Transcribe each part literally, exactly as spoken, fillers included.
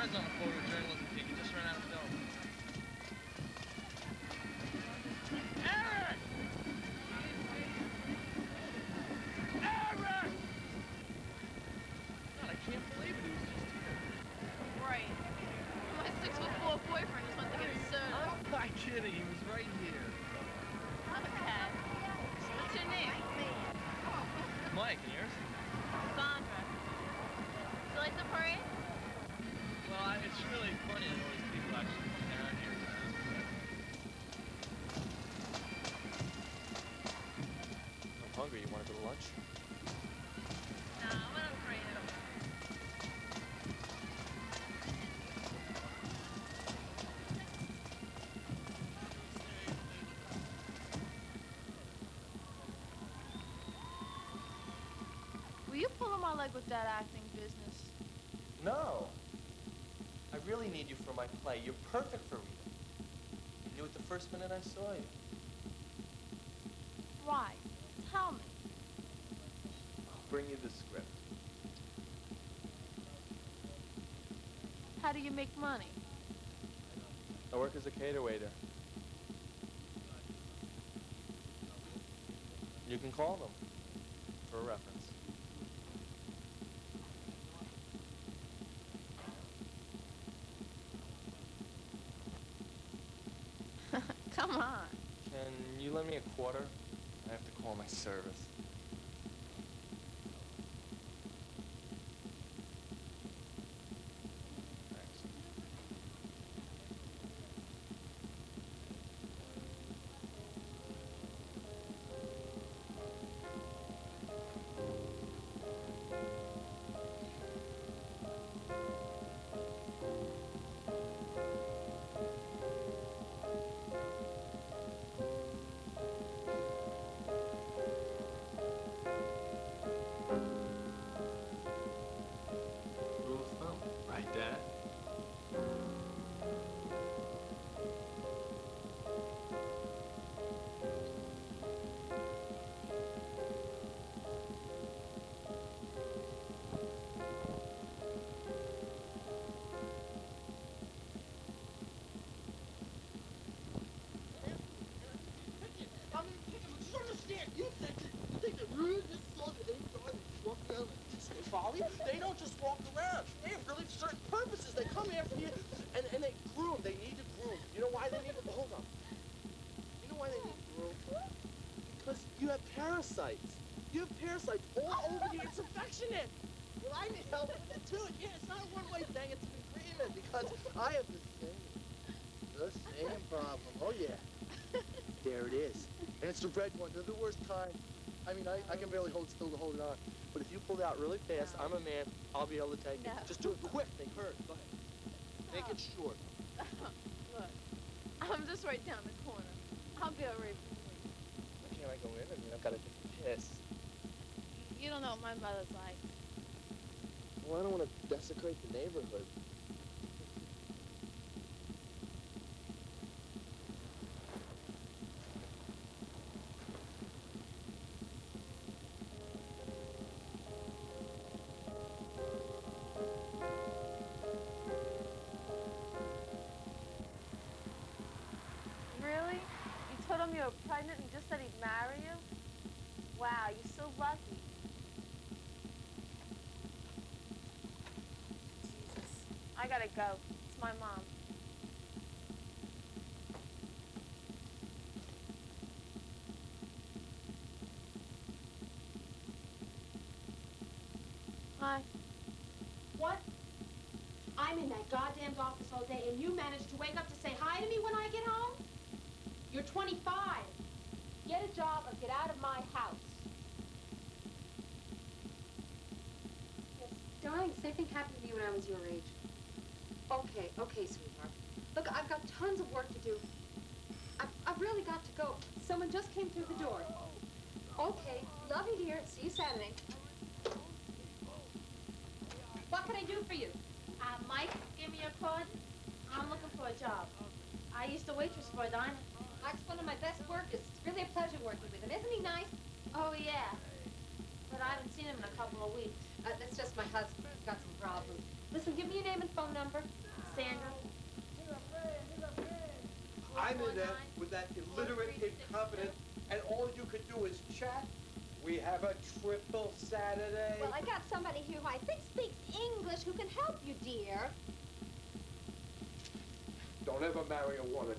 friends on the Florida journalism team. You just ran out of film. Eric! Eric! God, I can't believe it. He was just here. Right. My six foot four boyfriend just went to get his son. I'm not kidding. He was right here. I'm a cat. What's your name? Mike, and yours? Sandra. Do you like the parade? Well, I, it's really funny that all these people actually are out here. I'm hungry. You want to go to lunch? Nah, I'm not afraid of it. I like with that acting business. No. I really need you for my play. You're perfect for Rita. I knew it the first minute I saw you. Why? Tell me. I'll bring you the script. How do you make money? I work as a cater waiter. You can call them for a reference. Come on. Can you lend me a quarter? I have to call my service. They don't just walk around. They have really certain purposes. They come after you, and, and they groom. They need to groom. You know why they need to... Hold on. You know why they need to groom? Because you have parasites. You have parasites all over you. It's affectionate. Well, I need help with it, too. Yeah, it's not a one-way thing. It's an agreement, because I have the same, the same problem. Oh, yeah. There it is. And it's the red one. They're the worst kind. I mean, I, I can barely hold still to hold on. But if you pull out really fast, no. I'm a man, I'll be able to take no. it. Just do it quick, they hurt. Go ahead. Stop. Make it short. Look, I'm just right down the corner. I'll be all right. Why can't I go in? I mean, I've got to take a piss. You don't know what my mother's like. Well, I don't want to desecrate the neighborhood. I gotta go. It's my mom. Hi. What? I'm in that goddamn office all day, and you manage to wake up to say hi to me when I get home? You're twenty-five. Get a job or get out of my house. Yes, darling, same thing happened to me when I was your age. Okay, okay, sweetheart. Look, I've got tons of work to do. I've, I've really got to go. Someone just came through the door. Okay, love you, dear. See you Saturday. What can I do for you? Uh, Mike, give me a card. I'm looking for a job. I used to waitress for a diner. Mike's one of my best workers. It's really a pleasure working with him. Isn't he nice? Oh, yeah. But I haven't seen him in a couple of weeks. Uh, that's just my husband. He's got some problems. Listen, give me your name and phone number. number? Sandra? I'm in there with that illiterate incompetence, and all you could do is chat. We have a triple Saturday. Well, I got somebody here who I think speaks English who can help you, dear. Don't ever marry a woman.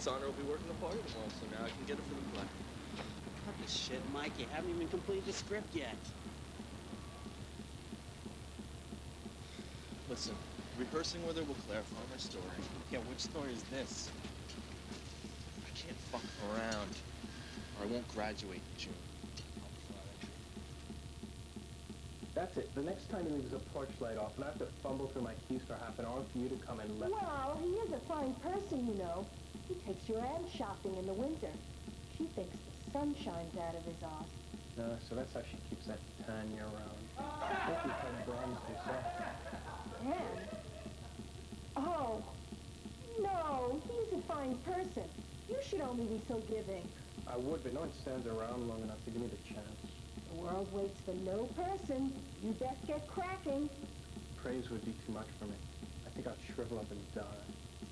Sandra will be working the party tomorrow, so now I can get it for the play. Cut this shit, Mike. You haven't even completed the script yet. Listen, rehearsing with her will clarify my story. Yeah, which story is this? I can't fuck around, or I won't graduate in June. That's it. The next time he leaves a porch light off, and I have to fumble through my keys for half an hour for you to come and let. Well, he is a fine person, you know. He takes your aunt shopping in the winter. She thinks the sun shines out of his ass. No, uh, so that's how she keeps that Tanya around. That becomes bronze herself. And? Oh, no, he's a fine person. You should only be so giving. I would, but no one stands around long enough to give me the chance. The world waits for no person. You best get cracking. Praise would be too much for me. I think I'll shrivel up and die.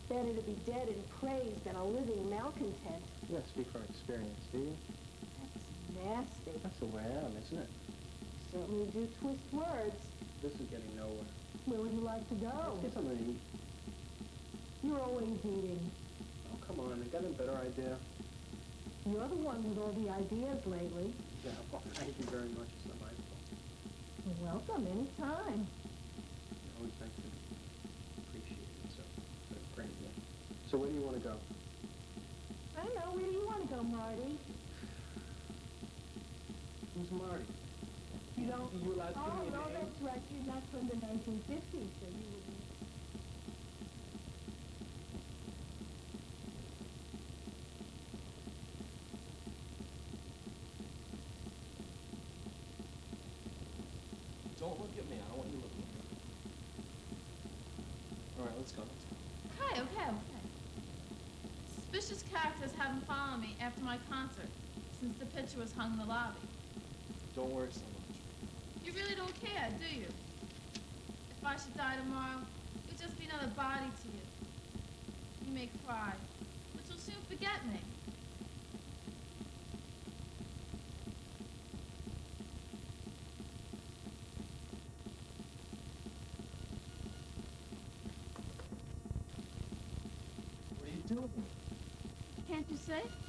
Better to be dead and praised than a living malcontent. Yeah, speak from experience, do you? That's nasty. That's the way I am, isn't it? Certainly do twist words. This is getting nowhere. Where would you like to go? Let's get something to eat. You're always eating. Oh, come on. I got a better idea. You're the one with all the ideas lately. Yeah, well, thank you very much. It's not my fault. You're welcome. Anytime. I always thank you. So where do you want to go? I don't know. Where do you want to go, Marty? Who's Marty? You don't... You allowed to oh, give me a no, name? Oh, no, that's right. You're not from the nineteen fifties, so you would be... Don't look at me. I don't want you looking at me. All right, let's go. Okay, okay, okay. Suspicious characters haven't followed me after my concert since the picture was hung in the lobby. Don't worry so much. You really don't care, do you? If I should die tomorrow, it would just be another body to you. You may cry, but you'll soon forget me. What are you doing? Can't you say?